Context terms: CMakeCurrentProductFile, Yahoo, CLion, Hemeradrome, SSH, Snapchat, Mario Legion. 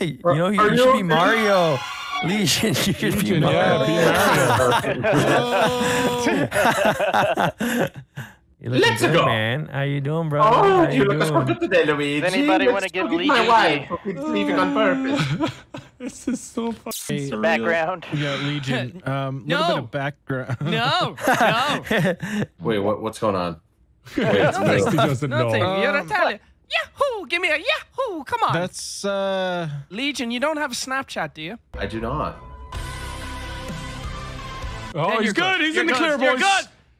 You know, you should be Mario Legion. You should be Mario. Let's go, man. How you doing, bro? Oh, you look as good today, Luigi. Does anybody want to give Legion my wife? It's leaving on purpose. This is so fucking surreal. Background. We got Legion. Little bit of background. No, no. Wait, what's going on? Wait, he doesn't know. You're Italian. Yahoo! Give me a Yahoo! Come on. That's Legion. You don't have a Snapchat, do you? I do not. Oh, he's good. He's in the clear, boys. You're good.